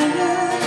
fire.